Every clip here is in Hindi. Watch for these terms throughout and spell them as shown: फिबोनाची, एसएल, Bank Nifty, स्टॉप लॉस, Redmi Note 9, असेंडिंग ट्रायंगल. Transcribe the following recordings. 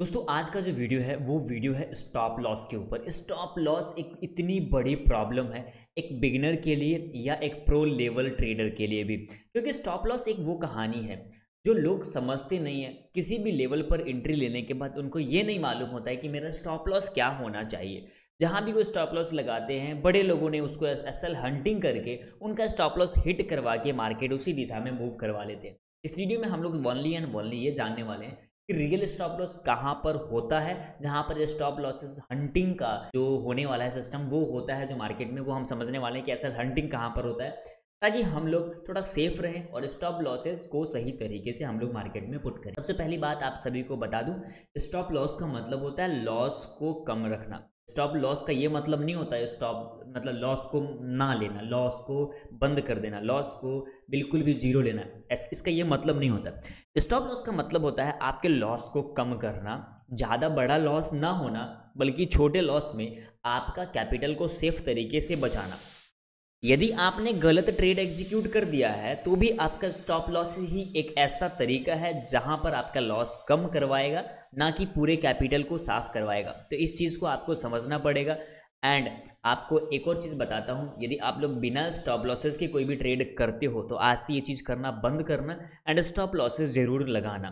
दोस्तों आज का जो वीडियो है वो वीडियो है स्टॉप लॉस के ऊपर। स्टॉप लॉस एक इतनी बड़ी प्रॉब्लम है एक बिगिनर के लिए या एक प्रो लेवल ट्रेडर के लिए भी, क्योंकि स्टॉप लॉस एक वो कहानी है जो लोग समझते नहीं है। किसी भी लेवल पर एंट्री लेने के बाद उनको ये नहीं मालूम होता है कि मेरा स्टॉप लॉस क्या होना चाहिए। जहाँ भी वो स्टॉप लॉस लगाते हैं बड़े लोगों ने उसको असल हंटिंग करके उनका स्टॉप लॉस हिट करवा के मार्केट उसी दिशा में मूव करवा लेते हैं। इस वीडियो में हम लोग वनली एंड वनली ये जानने वाले हैं कि रियल स्टॉप लॉस कहाँ पर होता है, जहाँ पर स्टॉप लॉसेस हंटिंग का जो होने वाला है सिस्टम वो होता है जो मार्केट में, वो हम समझने वाले हैं कि असल हंटिंग कहाँ पर होता है, ताकि हम लोग थोड़ा सेफ रहें और स्टॉप लॉसेस को सही तरीके से हम लोग मार्केट में पुट करें। सबसे पहली बात आप सभी को बता दूं, स्टॉप लॉस का मतलब होता है लॉस को कम रखना। स्टॉप लॉस का ये मतलब नहीं होता है स्टॉप मतलब लॉस को ना लेना, लॉस को बंद कर देना, लॉस को बिल्कुल भी जीरो लेना, इसका ये मतलब नहीं होता। स्टॉप लॉस का मतलब होता है आपके लॉस को कम करना, ज़्यादा बड़ा लॉस ना होना, बल्कि छोटे लॉस में आपका कैपिटल को सेफ तरीके से बचाना। यदि आपने गलत ट्रेड एग्जीक्यूट कर दिया है तो भी आपका स्टॉप लॉस ही एक ऐसा तरीका है जहां पर आपका लॉस कम करवाएगा, ना कि पूरे कैपिटल को साफ करवाएगा। तो इस चीज़ को आपको समझना पड़ेगा। एंड आपको एक और चीज़ बताता हूं, यदि आप लोग बिना स्टॉप लॉसेस के कोई भी ट्रेड करते हो तो आज से ये चीज़ करना बंद करना एंड स्टॉप लॉसेस ज़रूर लगाना,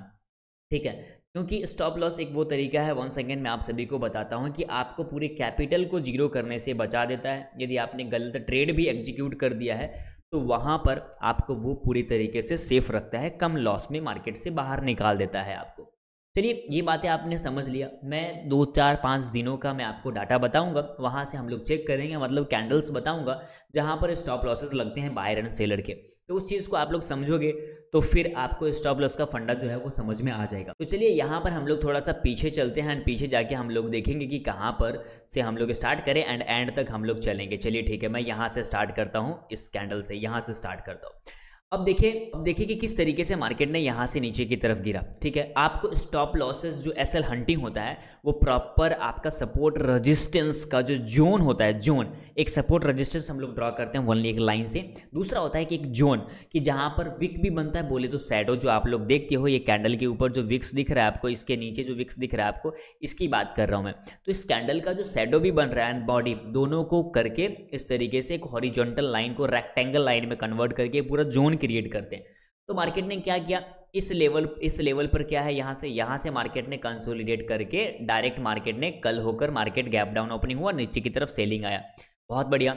ठीक है। क्योंकि स्टॉप लॉस एक वो तरीका है, वन सेकेंड में आप सभी को बताता हूँ, कि आपको पूरे कैपिटल को जीरो करने से बचा देता है। यदि आपने गलत ट्रेड भी एग्जीक्यूट कर दिया है तो वहाँ पर आपको वो पूरी तरीके से सेफ रखता है, कम लॉस में मार्केट से बाहर निकाल देता है आपको। चलिए ये बातें आपने समझ लिया। मैं 2-4-5 दिनों का मैं आपको डाटा बताऊंगा, वहाँ से हम लोग चेक करेंगे, मतलब कैंडल्स बताऊंगा जहाँ पर स्टॉप लॉसेस लगते हैं बायर एंड सेलर के। तो उस चीज़ को आप लोग समझोगे तो फिर आपको स्टॉप लॉस का फंडा जो है वो समझ में आ जाएगा। तो चलिए यहाँ पर हम लोग थोड़ा सा पीछे चलते हैं एंड पीछे जाके हम लोग देखेंगे कि कहाँ पर से हम लोग स्टार्ट करें एंड एंड तक हम लोग चलेंगे। चलिए ठीक है, मैं यहाँ से स्टार्ट करता हूँ, इस कैंडल से यहाँ से स्टार्ट करता हूँ। अब देखिए कि किस तरीके से मार्केट ने यहाँ से नीचे की तरफ गिरा, ठीक है। आपको स्टॉप लॉसेस जो एसएल हंटिंग होता है वो प्रॉपर आपका सपोर्ट रेजिस्टेंस का जो जोन होता है, जोन एक सपोर्ट रेजिस्टेंस हम लोग ड्रॉ करते हैं वनली एक लाइन से। दूसरा होता है कि एक जोन कि जहाँ पर विक भी बनता है, बोले तो शैडो जो आप लोग देखते हो, ये कैंडल के ऊपर जो विक्स दिख रहा है आपको, इसके नीचे जो विक्स दिख रहा है आपको, इसकी बात कर रहा हूँ मैं। तो इस कैंडल का जो शैडो भी बन रहा है एंड बॉडी दोनों को करके इस तरीके से एक हॉरिजॉन्टल लाइन को रेक्टेंगल लाइन में कन्वर्ट करके पूरा जोन क्रिएट करते हैं। तो मार्केट ने क्या किया, इस लेवल पर क्या है, यहाँ से मार्केट ने कंसोलिडेट करके डायरेक्ट मार्केट ने कल होकर मार्केट गैप डाउन ओपनिंग हुआ, नीचे की तरफ सेलिंग आया। बहुत बढ़िया।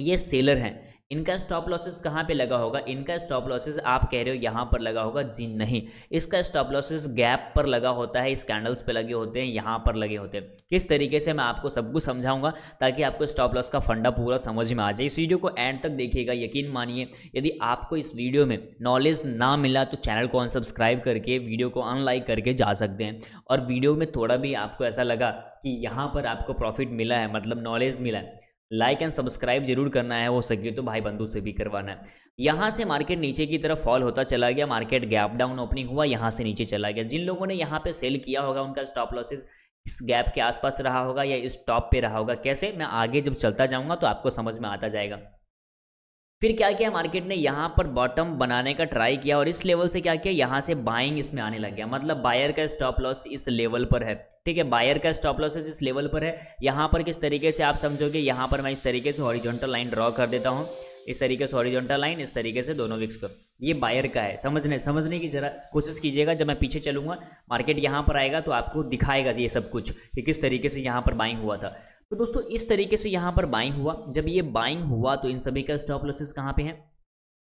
ये सेलर हैं, इनका स्टॉप लॉसेस कहाँ पे लगा होगा? इनका स्टॉप लॉसेस आप कह रहे हो यहाँ पर लगा होगा, जी नहीं, इसका स्टॉप लॉसेस गैप पर लगा होता है, इस कैंडल्स पे लगे होते हैं, यहाँ पर लगे होते हैं। किस तरीके से मैं आपको सब कुछ समझाऊंगा ताकि आपको स्टॉप लॉस का फंडा पूरा समझ में आ जाए। इस वीडियो को एंड तक देखिएगा, यकीन मानिए यदि आपको इस वीडियो में नॉलेज ना मिला तो चैनल को अनसब्सक्राइब करके वीडियो को अनलाइक करके जा सकते हैं। और वीडियो में थोड़ा भी आपको ऐसा लगा कि यहाँ पर आपको प्रॉफिट मिला है, मतलब नॉलेज मिला है, लाइक एंड सब्सक्राइब जरूर करना है, हो सके तो भाई बंधु से भी करवाना है। यहाँ से मार्केट नीचे की तरफ फॉल होता चला गया, मार्केट गैप डाउन ओपनिंग हुआ, यहाँ से नीचे चला गया। जिन लोगों ने यहाँ पे सेल किया होगा उनका स्टॉप लॉसेस इस गैप के आसपास रहा होगा या इस टॉप पे रहा होगा। कैसे, मैं आगे जब चलता जाऊँगा तो आपको समझ में आता जाएगा। फिर क्या किया मार्केट ने, यहाँ पर बॉटम बनाने का ट्राई किया और इस लेवल से क्या किया, यहाँ से बाइंग इसमें आने लग गया, मतलब बायर का स्टॉप लॉस इस लेवल पर है, ठीक है, बायर का स्टॉप लॉस इस लेवल पर है। यहाँ पर किस तरीके से आप समझोगे, यहाँ पर मैं इस तरीके से हॉरिजॉन्टल लाइन ड्रॉ कर देता हूँ, इस तरीके से हॉरिजॉन्टल लाइन, इस तरीके से दोनों विक्स पर, ये बायर का है। समझने की जरा कोशिश कीजिएगा। जब मैं पीछे चलूँगा मार्केट यहाँ पर आएगा तो आपको दिखाएगा ये सब कुछ कि किस तरीके से यहाँ पर बाइंग हुआ था। तो दोस्तों इस तरीके से यहाँ पर बाइंग हुआ, जब ये बाइंग हुआ तो इन सभी का स्टॉप लॉसेस कहाँ पे है,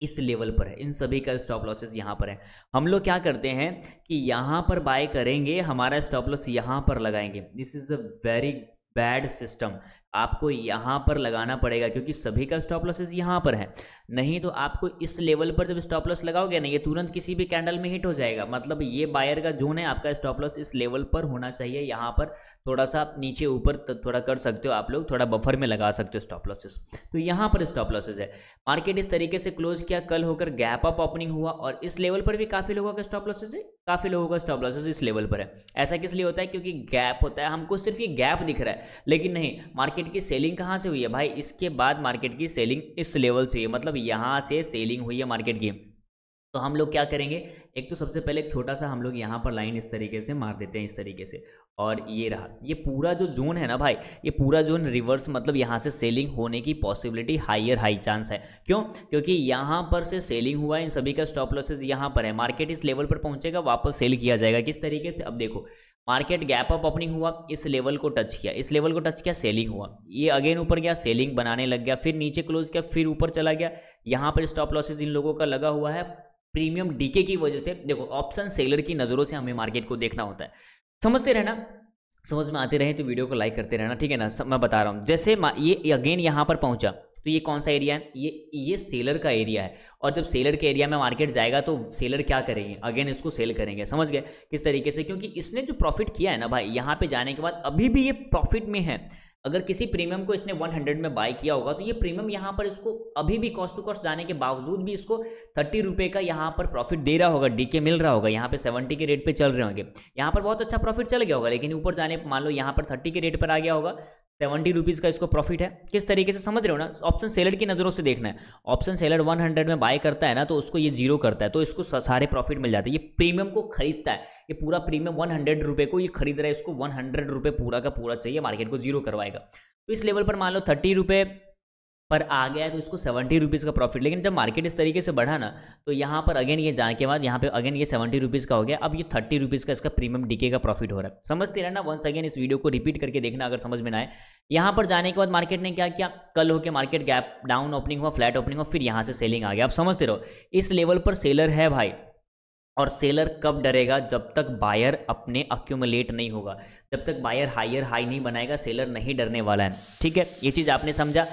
इस लेवल पर है, इन सभी का स्टॉप लॉसेस यहाँ पर है। हम लोग क्या करते हैं कि यहाँ पर बाय करेंगे, हमारा स्टॉप लॉस यहाँ पर लगाएंगे। This is a very bad system, आपको यहाँ पर लगाना पड़ेगा क्योंकि सभी का स्टॉप लॉसेस यहाँ पर है। नहीं तो आपको इस लेवल पर जब स्टॉप लॉस लगाओगे ना, ये तुरंत किसी भी कैंडल में हिट हो जाएगा, मतलब ये बायर का जोन है, आपका स्टॉप लॉस इस लेवल पर होना चाहिए। यहाँ पर थोड़ा सा नीचे ऊपर थोड़ा कर सकते हो आप लोग, थोड़ा बफर में लगा सकते हो स्टॉप लॉसेस। तो यहाँ पर स्टॉप लॉसेस है। मार्केट इस तरीके से क्लोज किया, कल होकर गैप अप ओपनिंग हुआ और इस लेवल पर भी काफ़ी लोगों का स्टॉप लॉसेस है, काफ़ी लोगों का स्टॉप लॉसेस इस लेवल पर है। ऐसा किस लिए होता है, क्योंकि गैप होता है, हमको सिर्फ ये गैप दिख रहा है, लेकिन नहीं, मार्केट की सेलिंग कहाँ से हुई है भाई, इसके बाद मार्केट की सेलिंग इस लेवल से हुई है, मतलब यहाँ से सेलिंग हुई है मार्केट की। तो हम लोग क्या करेंगे, एक तो सबसे पहले एक छोटा सा हम लोग यहाँ पर लाइन इस तरीके से मार देते हैं, इस तरीके से, और ये रहा। ये पूरा जो जोन है ना भाई, ये पूरा जोन रिवर्स, मतलब यहाँ से सेलिंग होने की पॉसिबिलिटी हाई चांस है। क्यों? क्योंकि यहाँ पर से सेलिंग हुआ है, इन सभी का स्टॉप लॉसेस यहाँ पर है। मार्केट इस लेवल पर पहुँचेगा, वापस सेल किया जाएगा। किस तरीके से? अब देखो, मार्केट गैप अप ओपनिंग हुआ, इस लेवल को टच किया, इस लेवल को टच किया, सेलिंग हुआ, ये अगेन ऊपर गया, सेलिंग बनाने लग गया, फिर नीचे क्लोज किया, फिर ऊपर चला गया। यहाँ पर स्टॉप लॉसेज इन लोगों का लगा हुआ है प्रीमियम डीके की वजह से। देखो, ऑप्शन सेलर की नज़रों से हमें मार्केट को देखना होता है। समझते रहना, समझ में आते रहे तो वीडियो को लाइक करते रहना, ठीक है ना। मैं बता रहा हूँ, जैसे ये अगेन यहाँ पर पहुँचा तो ये कौन सा एरिया है? ये सेलर का एरिया है। और जब सेलर के एरिया में मार्केट जाएगा तो सेलर क्या करेंगे? अगेन इसको सेल करेंगे। समझ गए किस तरीके से? क्योंकि इसने जो प्रॉफिट किया है ना भाई, यहाँ पे जाने के बाद अभी भी ये प्रॉफिट में है। अगर किसी प्रीमियम को इसने 100 में बाय किया होगा तो ये प्रीमियम यहाँ पर इसको अभी भी कॉस्ट टू कॉस्ट जाने के बावजूद भी इसको 30 रुपये का यहाँ पर प्रॉफिट दे रहा होगा, डीके मिल रहा होगा। यहाँ पे 70 के रेट पे चल रहे होंगे, यहाँ पर बहुत अच्छा प्रॉफिट चल गया होगा। लेकिन ऊपर जाने, मान लो यहाँ पर 30 के रेट पर आ गया होगा, 70 रुपीज़ का इसको प्रॉफिट है। किस तरीके से? समझ रहे हो ना, ऑप्शन सेलर की नज़रों से देखना है। ऑप्शन सेलर 100 में बाय करता है ना, तो उसको ये जीरो करता है, तो इसको सारे प्रॉफिट मिल जाते हैं। ये प्रीमियम को खरीदता है, ये पूरा प्रीमियम 100 रुपये को ये खरीद रहा है, इसको 100 रुपये पूरा का पूरा चाहिए, मार्केट को जीरो करवाएगा। तो इस लेवल पर मान लो 30 रुपये पर आ गया है, तो इसको 70 रुपीज़ का प्रॉफिट। लेकिन जब मार्केट इस तरीके से बढ़ा ना, तो यहाँ पर अगेन ये जाने के बाद यहाँ पे अगेन ये 70 रुपीज़ का हो गया। अब ये 30 रुपीज़ का इसका प्रीमियम डीके का प्रॉफिट हो रहा है। समझते रहना, वंस अगेन इस वीडियो को रिपीट करके देखना अगर समझ में ना आए। यहाँ पर जाने के बाद मार्केट ने क्या किया? कल होकर मार्केट गैप डाउन ओपनिंग हुआ, फ्लैट ओपनिंग हुआ, फिर यहाँ से सेलिंग आ गया। आप समझते रहो, इस लेवल पर सेलर है भाई, और सेलर कब डरेगा? जब तक बायर अपने अक्यूमुलेट नहीं होगा, जब तक बायर हायर हाई नहीं बनाएगा, सेलर नहीं डरने वाला है। ठीक है, ये चीज़ आपने समझा।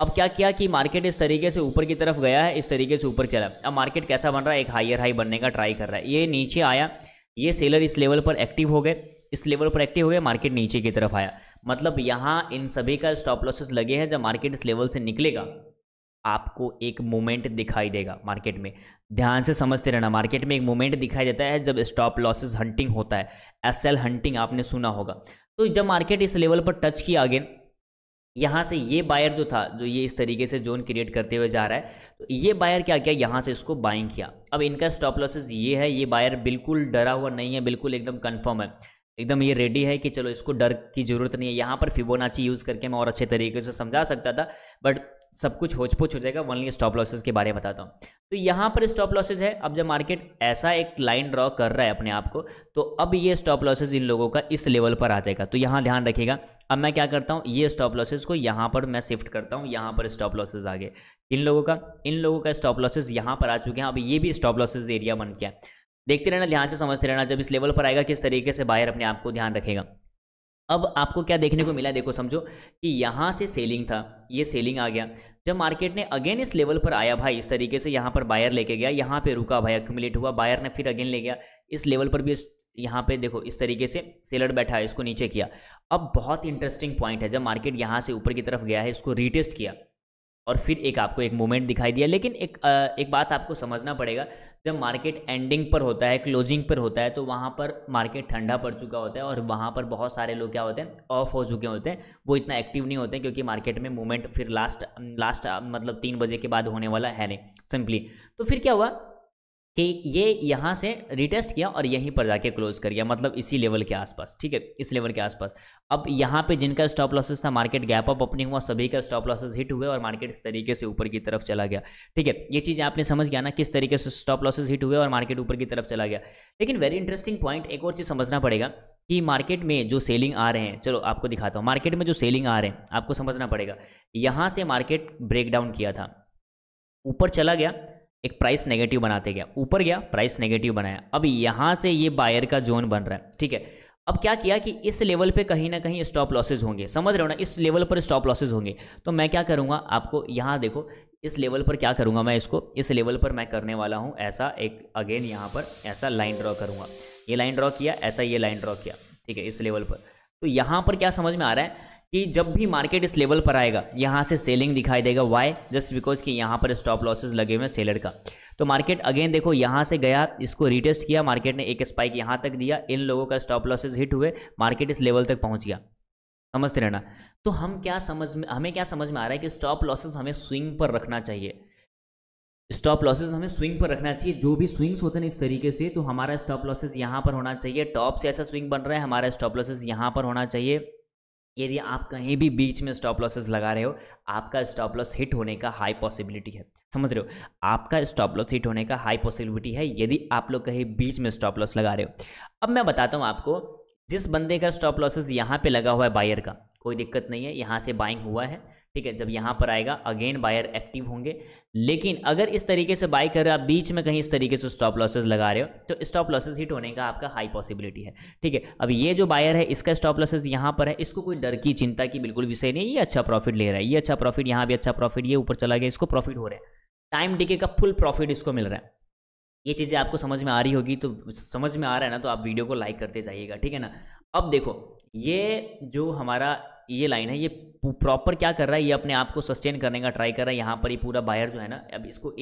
अब क्या किया कि मार्केट इस तरीके से ऊपर की तरफ गया है, इस तरीके से ऊपर चला। अब मार्केट कैसा बन रहा है? एक हायर हाई बनने का ट्राई कर रहा है। ये नीचे आया, ये सेलर इस लेवल पर एक्टिव हो गए, इस लेवल पर एक्टिव हो गए, मार्केट नीचे की तरफ आया। मतलब यहाँ इन सभी का स्टॉप लॉसेस लगे हैं। जब मार्केट इस लेवल से निकलेगा, आपको एक मोमेंट दिखाई देगा। मार्केट में ध्यान से समझते रहना, मार्केट में एक मोमेंट दिखाई देता है जब स्टॉप लॉसेस हंटिंग होता है, एसएल हंटिंग आपने सुना होगा। तो जब मार्केट इस लेवल पर टच किया, अगेन यहाँ से ये बायर जो था, जो ये इस तरीके से जोन क्रिएट करते हुए जा रहा है, तो ये बायर क्या किया? यहाँ से इसको बाइंग किया। अब इनका स्टॉप लॉसेस ये है। ये बायर बिल्कुल डरा हुआ नहीं है, बिल्कुल एकदम कन्फर्म है, एकदम ये रेडी है कि चलो इसको डर की ज़रूरत नहीं है। यहाँ पर फिबोनाची यूज़ करके मैं और अच्छे तरीके से समझा सकता था, बट सब कुछ होचपोच हो जाएगा। ओनली स्टॉप लॉसेस के बारे में बताता हूँ। तो यहाँ पर स्टॉप लॉसेस है। अब जब मार्केट ऐसा एक लाइन ड्रॉ कर रहा है अपने आप को, तो अब ये स्टॉप लॉसेस इन लोगों का इस लेवल पर आ जाएगा। तो यहाँ ध्यान रखिएगा। अब मैं क्या करता हूँ, ये स्टॉप लॉसेस को यहाँ पर मैं शिफ्ट करता हूँ। यहाँ पर स्टॉप लॉसेस आ गए इन लोगों का स्टॉप लॉसेस यहाँ पर आ चुके हैं। अब ये भी स्टॉप लॉसेस एरिया बन गया। देखते रहना, ध्यान से समझते रहना। जब इस लेवल पर आएगा, किस तरीके से बायर अपने आप को ध्यान रखेगा। अब आपको क्या देखने को मिला? देखो, समझो कि यहाँ से सेलिंग था, ये सेलिंग आ गया। जब मार्केट ने अगेन इस लेवल पर आया भाई, इस तरीके से यहाँ पर बायर लेके गया, यहाँ पे रुका भाई, एक्यूमुलेट हुआ, बायर ने फिर अगेन ले गया। इस लेवल पर भी यहाँ पे देखो, इस तरीके से सेलर बैठा है, इसको नीचे किया। अब बहुत इंटरेस्टिंग पॉइंट है, जब मार्केट यहाँ से ऊपर की तरफ गया है, इसको रीटेस्ट किया, और फिर एक आपको एक मोमेंट दिखाई दिया। लेकिन एक बात आपको समझना पड़ेगा, जब मार्केट एंडिंग पर होता है, क्लोजिंग पर होता है, तो वहाँ पर मार्केट ठंडा पड़ चुका होता है, और वहाँ पर बहुत सारे लोग क्या होते हैं, ऑफ हो चुके होते हैं, वो इतना एक्टिव नहीं होते हैं, क्योंकि मार्केट में मूवमेंट फिर लास्ट मतलब 3 बजे के बाद होने वाला है नहीं सिंपली। तो फिर क्या हुआ कि ये यहाँ से रिटेस्ट किया और यहीं पर जाके क्लोज कर गया, मतलब इसी लेवल के आसपास। ठीक है, इस लेवल के आसपास। अब यहाँ पे जिनका स्टॉप लॉसेस था, मार्केट गैप अप ओपनिंग हुआ, सभी का स्टॉप लॉसेस हिट हुए, और मार्केट इस तरीके से ऊपर की तरफ चला गया। ठीक है, ये चीज़ आपने समझ गया ना, किस तरीके से स्टॉप लॉसेस हिट हुए और मार्केट ऊपर की तरफ चला गया। लेकिन वेरी इंटरेस्टिंग पॉइंट, एक और चीज़ समझना पड़ेगा कि मार्केट में जो सेलिंग आ रहे हैं, चलो आपको दिखाता हूँ। मार्केट में जो सेलिंग आ रहे हैं, आपको समझना पड़ेगा, यहाँ से मार्केट ब्रेकडाउन किया था, ऊपर चला गया, एक प्राइस नेगेटिव बनाते गया, ऊपर गया, प्राइस नेगेटिव बनाया। अब यहाँ से ये बायर का जोन बन रहा है। ठीक है, अब क्या किया कि इस लेवल पे कहीं ना कहीं स्टॉप लॉसेस होंगे। समझ रहे हो ना, इस लेवल पर स्टॉप लॉसेस होंगे। तो मैं क्या करूँगा, आपको यहाँ देखो, इस लेवल पर क्या करूँगा मैं, इसको इस लेवल पर मैं करने वाला हूँ ऐसा एक, अगेन यहाँ पर ऐसा लाइन ड्रॉ करूँगा। ये लाइन ड्रॉ किया, ऐसा ये लाइन ड्रॉ किया। ठीक है, इस लेवल पर। तो यहाँ पर क्या समझ में आ रहा है कि जब भी मार्केट इस लेवल पर आएगा, यहाँ से सेलिंग दिखाई देगा। वाई? जस्ट बिकॉज कि यहाँ पर स्टॉप लॉसेस लगे हुए हैं सेलर का। तो मार्केट अगेन देखो, यहाँ से गया, इसको रिटेस्ट किया, मार्केट ने एक स्पाइक यहाँ तक दिया, इन लोगों का स्टॉप लॉसेस हिट हुए, मार्केट इस लेवल तक पहुँच गया। समझते रहना। तो हमें क्या समझ में आ रहा है कि स्टॉप लॉसेस हमें स्विंग पर रखना चाहिए। स्टॉप लॉसेस हमें स्विंग पर रखना चाहिए। जो भी स्विंग्स होते हैं इस तरीके से, तो हमारा स्टॉप लॉसेस यहाँ पर होना चाहिए। टॉप से ऐसा स्विंग बन रहा है, हमारा स्टॉप लॉसेस यहाँ पर होना चाहिए। यदि आप कहीं भी बीच में स्टॉप लॉसेस लगा रहे हो, आपका स्टॉप लॉस हिट होने का हाई पॉसिबिलिटी है। समझ रहे हो, आपका स्टॉप लॉस हिट होने का हाई पॉसिबिलिटी है यदि आप लोग कहीं बीच में स्टॉप लॉस लगा रहे हो। अब मैं बताता हूँ आपको, जिस बंदे का स्टॉप लॉसेस यहाँ पर लगा हुआ है बायर का, कोई दिक्कत नहीं है, यहाँ से बाइंग हुआ है, ठीक है। जब यहाँ पर आएगा अगेन बायर एक्टिव होंगे। लेकिन अगर इस तरीके से बाई कर रहे हो आप, बीच में कहीं इस तरीके से स्टॉप लॉसेस लगा रहे हो, तो स्टॉप लॉसेस हिट होने का आपका हाई पॉसिबिलिटी है, ठीक है। अब ये जो बायर है, इसका स्टॉप लॉसेस यहाँ पर है, इसको कोई डर की चिंता की बिल्कुल विषय नहीं है। ये अच्छा प्रॉफिट ले रहा है, ये अच्छा प्रॉफिट, यहाँ भी अच्छा प्रॉफिट, ये ऊपर चला गया, इसको प्रॉफिट हो रहा है। टाइम डीके का फुल प्रॉफिट इसको मिल रहा है। ये चीज़ें आपको समझ में आ रही होगी, तो समझ में आ रहा है ना, तो आप वीडियो को लाइक करते जाइएगा, ठीक है ना। अब देखो, ये जो हमारा ये लाइन है, ये प्रॉपर क्या कर रहा है, ये अपने आप को सस्टेन करने का ट्राई कर रहा है। यहाँ पर ये पूरा बायर जो है ना, अब इसको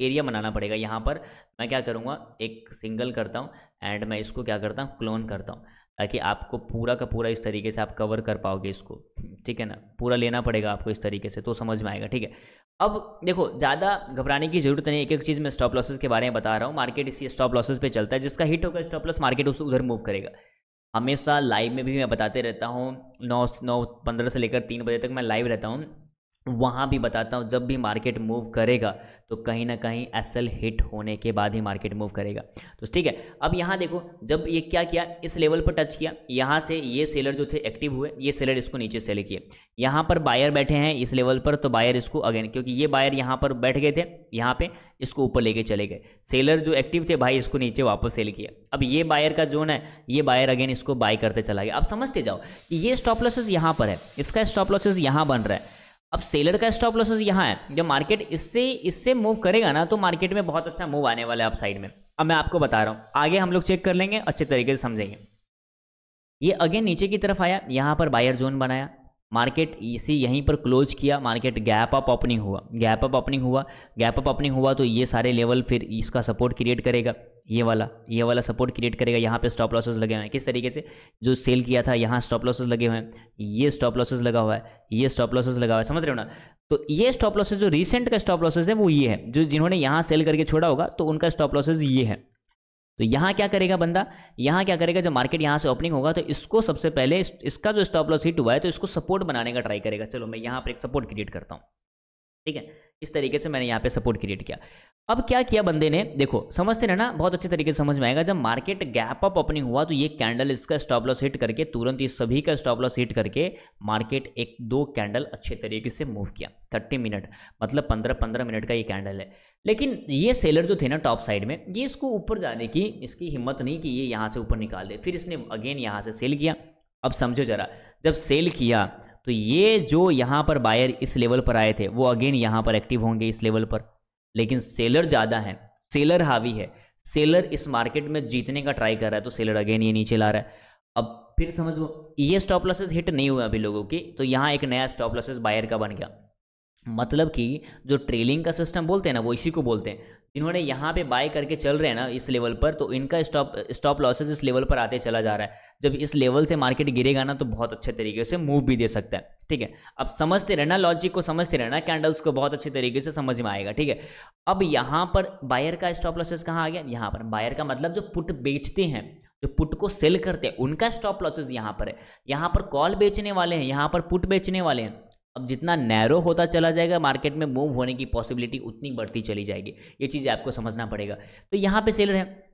एरिया बनाना पड़ेगा। यहाँ पर मैं क्या करूँगा, एक सिंगल करता हूँ एंड मैं इसको क्या करता हूँ, क्लोन करता हूँ, ताकि आपको पूरा का पूरा इस तरीके से आप कवर कर पाओगे इसको, ठीक है ना। पूरा लेना पड़ेगा आपको इस तरीके से, तो समझ में आएगा, ठीक है। अब देखो, ज़्यादा घबराने की जरूरत नहीं, एक एक चीज़ मैं स्टॉप लॉसेस के बारे में बता रहा हूँ। मार्केट इसी स्टॉप लॉसेस पे चलता है, जिसका हिट होगा स्टॉप लॉस, मार्केट उसको उधर मूव करेगा। हमेशा लाइव में भी मैं बताते रहता हूँ, 9:15 से लेकर 3 बजे तक मैं लाइव रहता हूँ, वहाँ भी बताता हूँ, जब भी मार्केट मूव करेगा तो कहीं ना कहीं एसएल हिट होने के बाद ही मार्केट मूव करेगा, तो ठीक है। अब यहाँ देखो, जब ये क्या किया, इस लेवल पर टच किया, यहाँ से ये सेलर जो थे एक्टिव हुए, ये सेलर इसको नीचे सेल किए। यहाँ पर बायर बैठे हैं इस लेवल पर, तो बायर इसको अगेन, क्योंकि ये बायर यहाँ पर बैठ गए थे, यहाँ पे इसको ऊपर लेके चले गए। सेलर जो एक्टिव थे भाई, इसको नीचे वापस सेल किया। अब ये बायर का जोन है, ये बायर अगेन इसको बाय करते चला गया। अब समझते जाओ कि ये स्टॉप लॉसेस यहाँ पर है, इसका स्टॉप लॉसेस यहाँ बन रहा है, अब सेलर का स्टॉप लॉसेस यहाँ है। जब मार्केट इससे मूव करेगा ना, तो मार्केट में बहुत अच्छा मूव आने वाला है अपसाइड में। अब मैं आपको बता रहा हूँ, आगे हम लोग चेक कर लेंगे, अच्छे तरीके से समझेंगे। ये अगेन नीचे की तरफ आया, यहाँ पर बायर जोन बनाया, मार्केट इसी यहीं पर क्लोज किया, मार्केट गैप अप ओपनिंग हुआ, तो ये सारे लेवल फिर इसका सपोर्ट क्रिएट करेगा, ये वाला सपोर्ट क्रिएट करेगा। यहाँ पे स्टॉप लॉसेस लगे हुए हैं, किस तरीके से जो सेल किया था, यहाँ स्टॉप लॉसेस लगे हुए हैं, ये स्टॉप लॉसेस लगा हुआ है, ये स्टॉप लॉसेस लगा हुआ है, समझ रहे हो ना। तो ये स्टॉप लॉसेस जो रिसेंट का स्टॉप लॉसेस है वो ये है, जो जिन्होंने यहाँ सेल करके छोड़ा होगा, तो उनका स्टॉप लॉसेस ये है। तो यहाँ क्या करेगा बंदा, यहाँ क्या करेगा, जब मार्केट यहाँ से ओपनिंग होगा, तो इसको सबसे पहले इसका जो स्टॉप लॉस हिट हुआ है, तो इसको सपोर्ट बनाने का ट्राई करेगा। चलो मैं यहाँ पर एक सपोर्ट क्रिएट करता हूँ, ठीक है। इस तरीके से मैंने यहाँ पे सपोर्ट क्रिएट किया। अब क्या किया बंदे ने, देखो समझते रहना, बहुत अच्छे तरीके से समझ में आएगा। जब मार्केट गैप अप ओपनिंग हुआ, तो ये कैंडल इसका स्टॉप लॉस हिट करके, तुरंत ये सभी का स्टॉप लॉस हिट करके मार्केट 1-2 कैंडल अच्छे तरीके से मूव किया। 30 मिनट मतलब 15-15 मिनट का ये कैंडल है। लेकिन ये सेलर जो थे ना टॉप साइड में, ये इसको ऊपर जाने की इसकी हिम्मत नहीं कि ये यहाँ से ऊपर निकाल दे। फिर इसने अगेन यहाँ से सेल किया। अब समझो जरा, जब सेल किया तो ये जो यहाँ पर बायर इस लेवल पर आए थे, वो अगेन यहाँ पर एक्टिव होंगे इस लेवल पर। लेकिन सेलर ज़्यादा है, सेलर हावी है, सेलर इस मार्केट में जीतने का ट्राई कर रहा है, तो सेलर अगेन ये नीचे ला रहा है। अब फिर समझ लो, ये स्टॉप लॉसेस हिट नहीं हुए अभी लोगों की, तो यहाँ एक नया स्टॉप लॉसेस बायर का बन गया। मतलब कि जो ट्रेलिंग का सिस्टम बोलते हैं ना, वो इसी को बोलते हैं। जिन्होंने यहाँ पे बाय करके चल रहे हैं ना इस लेवल पर, तो इनका स्टॉप लॉसेस इस लेवल पर आते चला जा रहा है। जब इस लेवल से मार्केट गिरेगा ना, तो बहुत अच्छे तरीके से मूव भी दे सकता है, ठीक है। अब समझते रहना, लॉजिक को समझते रहना, कैंडल्स को बहुत अच्छे तरीके से समझ में आएगा, ठीक है। अब यहाँ पर बायर का स्टॉप लॉसेस कहाँ आ गया, यहाँ पर। बायर का मतलब जो पुट बेचते हैं, जो पुट को सेल करते हैं, उनका स्टॉप लॉसेस यहाँ पर है। यहाँ पर कॉल बेचने वाले हैं, यहाँ पर पुट बेचने वाले हैं। अब जितना नैरो होता चला जाएगा, मार्केट में मूव होने की पॉसिबिलिटी उतनी बढ़ती चली जाएगी। ये चीज़ आपको समझना पड़ेगा। तो यहाँ पे सेलर है,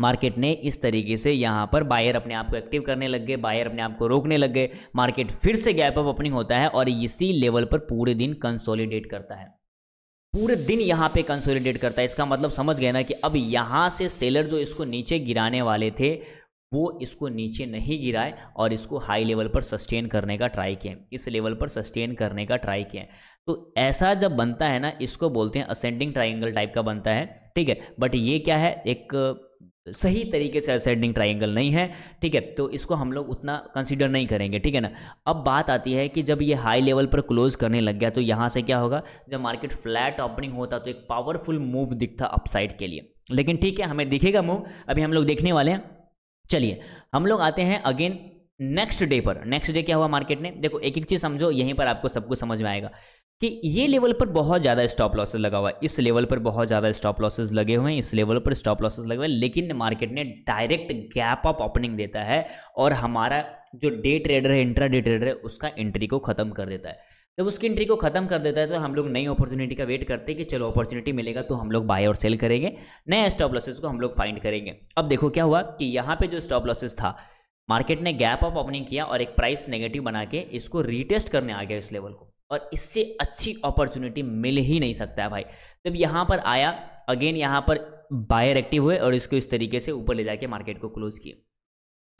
मार्केट ने इस तरीके से यहाँ पर बायर अपने आप को एक्टिव करने लग गए, बायर अपने आप को रोकने लग गए, मार्केट फिर से गैप अप ओपनिंग होता है और इसी लेवल पर पूरे दिन कंसोलिडेट करता है, पूरे दिन यहाँ पे कंसोलिडेट करता है। इसका मतलब समझ गए ना कि अब यहाँ से सेलर जो इसको नीचे गिराने वाले थे, वो इसको नीचे नहीं गिराए और इसको हाई लेवल पर सस्टेन करने का ट्राई किए, इस लेवल पर सस्टेन करने का ट्राई किए। तो ऐसा जब बनता है ना, इसको बोलते हैं असेंडिंग ट्रायंगल टाइप का बनता है, ठीक है। बट ये क्या है, एक सही तरीके से असेंडिंग ट्रायंगल नहीं है, ठीक है। तो इसको हम लोग उतना कंसीडर नहीं करेंगे, ठीक है ना। अब बात आती है कि जब ये हाई लेवल पर क्लोज करने लग गया, तो यहाँ से क्या होगा, जब मार्केट फ्लैट ओपनिंग होता तो एक पावरफुल मूव दिखता अपसाइड के लिए। लेकिन ठीक है, हमें दिखेगा मूव, अभी हम लोग देखने वाले हैं। चलिए हम लोग आते हैं अगेन नेक्स्ट डे पर। नेक्स्ट डे क्या हुआ मार्केट ने, देखो एक एक चीज़ समझो, यहीं पर आपको सब कुछ समझ में आएगा। कि ये लेवल पर बहुत ज़्यादा स्टॉप लॉसेस लगा हुआ है, इस लेवल पर बहुत ज़्यादा स्टॉप लॉसेस लगे हुए हैं, इस लेवल पर स्टॉप लॉसेस लगे हुए हैं, लेकिन मार्केट ने डायरेक्ट गैप अप ओपनिंग देता है और हमारा जो डे ट्रेडर है, इंट्रा डे ट्रेडर है, उसका एंट्री को ख़त्म कर देता है। जब उसकी एंट्री को ख़त्म कर देता है तो हम लोग नई अपॉर्चुनिटी का वेट करते हैं कि चलो अपॉर्चुनिटी मिलेगा तो हम लोग बाय और सेल करेंगे, नए स्टॉप लॉसेस को हम लोग फाइंड करेंगे। अब देखो क्या हुआ कि यहाँ पे जो स्टॉप लॉसेस था, मार्केट ने गैप अप ओपनिंग किया और एक प्राइस नेगेटिव बना के इसको रीटेस्ट करने आ गया इस लेवल को, और इससे अच्छी अपॉर्चुनिटी मिल ही नहीं सकता है भाई। जब यहाँ पर आया अगेन, यहाँ पर बायर एक्टिव हुए और इसको इस तरीके से ऊपर ले जाके मार्केट को क्लोज किए,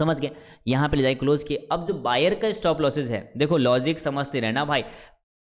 समझ गए, यहाँ पे ले जाके क्लोज किए। अब जो बायर का स्टॉप लॉसेज है, देखो लॉजिक समझते रहना भाई,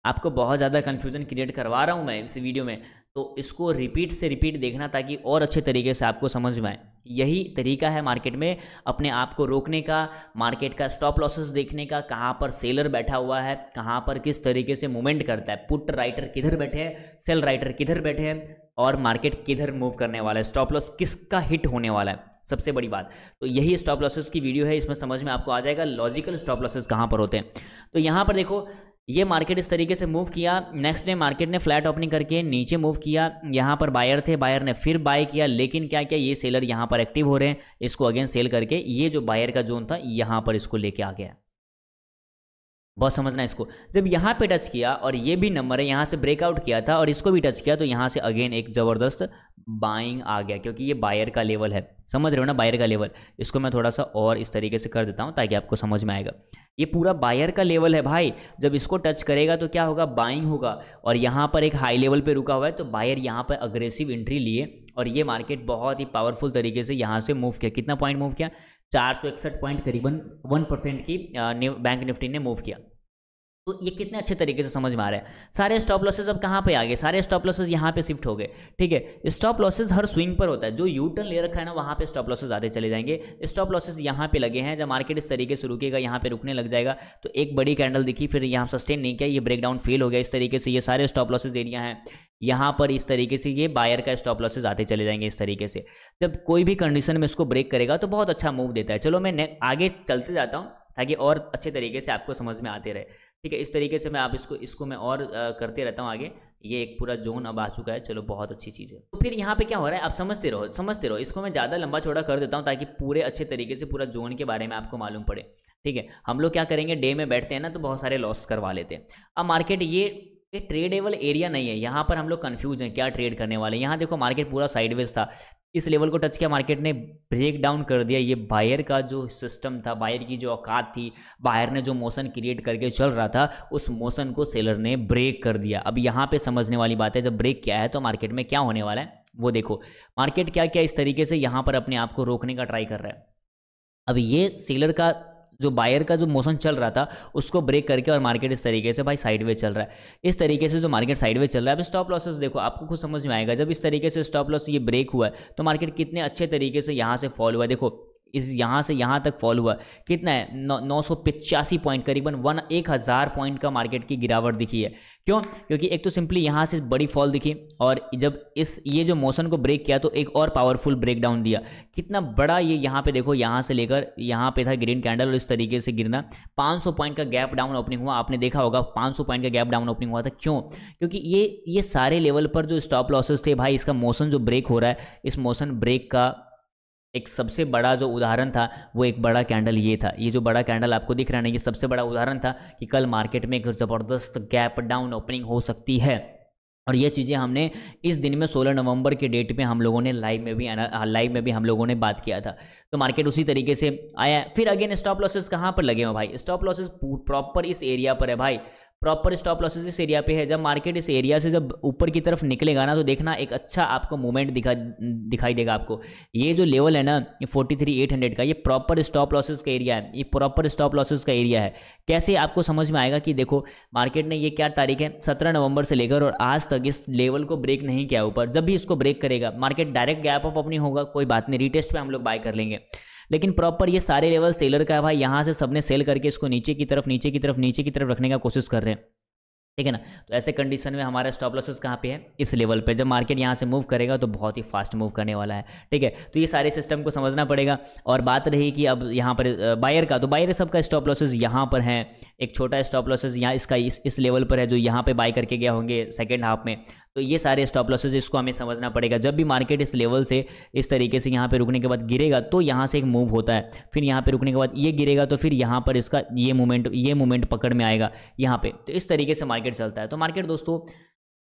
आपको बहुत ज़्यादा कन्फ्यूजन क्रिएट करवा रहा हूँ मैं इस वीडियो में, तो इसको रिपीट से रिपीट देखना ताकि और अच्छे तरीके से आपको समझ में आए। यही तरीका है मार्केट में अपने आप को रोकने का, मार्केट का स्टॉप लॉसेस देखने का, कहाँ पर सेलर बैठा हुआ है, कहाँ पर किस तरीके से मूवमेंट करता है, पुट राइटर किधर बैठे हैं, सेल राइटर किधर बैठे हैं, और मार्केट किधर मूव करने वाला है, स्टॉप लॉस किसका हिट होने वाला है, सबसे बड़ी बात। तो यही स्टॉप लॉसेस की वीडियो है, इसमें समझ में आपको आ जाएगा लॉजिकल स्टॉप लॉसेस कहाँ पर होते हैं। तो यहाँ पर देखो ये मार्केट इस तरीके से मूव किया, नेक्स्ट डे मार्केट ने फ्लैट ओपनिंग करके नीचे मूव किया, यहाँ पर बायर थे, बायर ने फिर बाय किया, लेकिन क्या किया, ये सेलर यहाँ पर एक्टिव हो रहे हैं, इसको अगेन सेल करके ये जो बायर का जोन था यहाँ पर इसको लेके आ गया। बहुत समझना इसको, जब यहाँ पे टच किया और ये भी नंबर है, यहाँ से ब्रेकआउट किया था और इसको भी टच किया, तो यहाँ से अगेन एक ज़बरदस्त बाइंग आ गया, क्योंकि ये बायर का लेवल है, समझ रहे हो ना, बायर का लेवल। इसको मैं थोड़ा सा और इस तरीके से कर देता हूँ ताकि आपको समझ में आएगा, ये पूरा बायर का लेवल है भाई। जब इसको टच करेगा तो क्या होगा, बाइंग होगा, और यहाँ पर एक हाई लेवल पर रुका हुआ है, तो बायर यहाँ पर अग्रेसिव एंट्री लिए और ये मार्केट बहुत ही पावरफुल तरीके से यहाँ से मूव किया। कितना पॉइंट मूव किया, 461 पॉइंट, करीबन 1% की बैंक निफ्टी ने मूव किया। तो ये कितने अच्छे तरीके से समझ में आ रहा है। सारे स्टॉप लॉसेस अब कहाँ पे आ गए, सारे स्टॉप लॉसेस यहाँ पे शिफ्ट हो गए, ठीक है। स्टॉप लॉसेस हर स्विंग पर होता है, जो यू टर्न ले रखा है ना वहाँ पे स्टॉप लॉसेस आते चले जाएंगे। स्टॉप लॉसेस यहाँ पे लगे हैं, जब मार्केट इस तरीके से रुकेगा, यहाँ पे रुकने लग जाएगा, तो एक बड़ी कैंडल दिखी, फिर यहाँ सस्टेन नहीं किया, ये ब्रेकडाउन फेल हो गया, इस तरीके से ये सारे स्टॉप लॉसेस एरिया हैं, यहाँ पर इस तरीके से ये बायर का स्टॉप लॉसेस आते चले जाएंगे। इस तरीके से जब कोई भी कंडीशन में इसको ब्रेक करेगा तो बहुत अच्छा मूव देता है। चलो मैं आगे चलते जाता हूँ ताकि और अच्छे तरीके से आपको समझ में आते रहे, ठीक है। इस तरीके से मैं आप इसको मैं और करते रहता हूँ आगे। ये एक पूरा जोन अब आ चुका है, चलो बहुत अच्छी चीज़ है। तो फिर यहाँ पे क्या हो रहा है आप समझते रहो। इसको मैं ज़्यादा लंबा चौड़ा कर देता हूँ ताकि पूरे अच्छे तरीके से पूरा जोन के बारे में आपको मालूम पड़े, ठीक है। हम लोग क्या करेंगे, डे में बैठते हैं ना तो बहुत सारे लॉस करवा लेते हैं। अब मार्केट ये ट्रेडेबल एरिया नहीं है, यहाँ पर हम लोग कन्फ्यूज हैं क्या ट्रेड करने वाले। यहाँ देखो मार्केट पूरा साइडवेज था, इस लेवल को टच किया, मार्केट ने ब्रेक डाउन कर दिया। ये बायर का जो सिस्टम था, बायर की जो औकात थी, बायर ने जो मोशन क्रिएट करके चल रहा था, उस मोशन को सेलर ने ब्रेक कर दिया। अब यहाँ पे समझने वाली बात है, जब ब्रेक किया है तो मार्केट में क्या होने वाला है वो देखो। मार्केट क्या क्या इस तरीके से यहाँ पर अपने आप को रोकने का ट्राई कर रहा है। अब ये सेलर का जो बायर का जो मोशन चल रहा था उसको ब्रेक करके, और मार्केट इस तरीके से भाई साइडवे चल रहा है। इस तरीके से जो मार्केट साइडवे चल रहा है, अब स्टॉप लॉसेस देखो, आपको खुद समझ में आएगा। जब इस तरीके से स्टॉप लॉस ये ब्रेक हुआ है तो मार्केट कितने अच्छे तरीके से यहाँ से फॉल हुआ है। देखो इस यहाँ से यहाँ तक फॉल हुआ कितना है, 985 पॉइंट, करीबन 1000 पॉइंट का मार्केट की गिरावट दिखी है। क्यों, क्योंकि एक तो सिंपली यहाँ से बड़ी फॉल दिखी, और जब ये जो मोशन को ब्रेक किया तो एक और पावरफुल ब्रेकडाउन दिया। कितना बड़ा ये, यहाँ पे देखो, यहाँ से लेकर यहाँ पे था ग्रीन कैंडल और इस तरीके से गिरना। 500 पॉइंट का गैप डाउन ओपनिंग हुआ, आपने देखा होगा 500 पॉइंट का गैप डाउन ओपनिंग हुआ था। क्यों, क्योंकि ये सारे लेवल पर जो स्टॉप लॉसेस थे भाई, इसका मोशन जो ब्रेक हो रहा है, इस मोशन ब्रेक का एक सबसे बड़ा जो उदाहरण था वो एक बड़ा कैंडल ये था। ये जो बड़ा कैंडल आपको दिख रहा है ना, ये सबसे बड़ा उदाहरण था कि कल मार्केट में एक ज़बरदस्त गैप डाउन ओपनिंग हो सकती है। और ये चीज़ें हमने इस दिन में 16 नवंबर के डेट में हम लोगों ने लाइव में भी हम लोगों ने बात किया था। तो मार्केट उसी तरीके से आया। फिर अगेन स्टॉप लॉसेस कहाँ पर लगे हो भाई, स्टॉप लॉसेस प्रॉपर इस एरिया पर है भाई, प्रॉपर स्टॉप लॉसेस इस एरिया पे है। जब मार्केट इस एरिया से जब ऊपर की तरफ निकलेगा ना तो देखना एक अच्छा आपको मूवमेंट दिखाई देगा आपको। ये जो लेवल है ना, ये 43,800 का, ये प्रॉपर स्टॉप लॉसेस का एरिया है, ये प्रॉपर स्टॉप लॉसेस का एरिया है। कैसे आपको समझ में आएगा कि देखो मार्केट ने, ये क्या तारीख है, 17 नवंबर से लेकर और आज तक इस लेवल को ब्रेक नहीं किया ऊपर। जब भी इसको ब्रेक करेगा मार्केट डायरेक्ट गैप अप अपनी होगा, कोई बात नहीं, रीटेस्ट पे हम लोग बाय कर लेंगे। लेकिन प्रॉपर ये सारे लेवल सेलर का है भाई, यहाँ से सबने सेल करके इसको नीचे की तरफ रखने का कोशिश कर रहे हैं। ठीक है ना। तो ऐसे कंडीशन में हमारा स्टॉप लॉसेस कहाँ पे है, इस लेवल पे। जब मार्केट यहाँ से मूव करेगा तो बहुत ही फास्ट मूव करने वाला है, ठीक है। तो ये सारे सिस्टम को समझना पड़ेगा। और बात रही कि अब यहाँ पर बायर का, तो बायर सबका स्टॉप लॉसेस यहाँ पर है। एक छोटा स्टॉप लॉसेस यहाँ इसका इस लेवल पर है जो यहाँ पर बाय करके गया होंगे सेकेंड हाफ में। तो ये सारे स्टॉप लॉसेज इसको हमें समझना पड़ेगा। जब भी मार्केट इस लेवल से इस तरीके से यहाँ पे रुकने के बाद गिरेगा तो यहाँ से एक मूव होता है, फिर यहाँ पे रुकने के बाद ये गिरेगा तो फिर यहाँ पर इसका ये मूवमेंट पकड़ में आएगा यहाँ पे। तो इस तरीके से मार्केट चलता है। तो मार्केट दोस्तों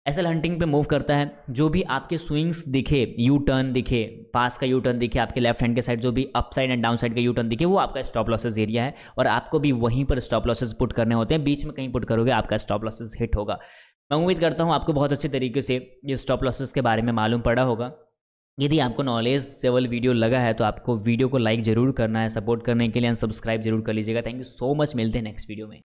एसएल हंटिंग पे मूव करता है। जो भी आपके स्विंग्स दिखे, यू टर्न दिखे, पास का यू टर्न दिखे, आपके लेफ्ट हैंड के साइड जो भी upside and downside का यू टर्न दिखे, वो आपका स्टॉप लॉसेस एरिया है। और आपको भी वहीं पर स्टॉप लॉसेस पुट करने होते हैं। बीच में कहीं पुट करोगे आपका स्टॉप लॉसेस हिट होगा। मैं उम्मीद करता हूँ आपको बहुत अच्छे तरीके से ये स्टॉप लॉसेस के बारे में मालूम पड़ा होगा। यदि आपको नॉलेजेबल वीडियो लगा है तो आपको वीडियो को लाइक जरूर करना है, सपोर्ट करने के लिए, एंड सब्सक्राइब जरूर कर लीजिएगा। थैंक यू सो मच, मिलते हैं नेक्स्ट वीडियो में।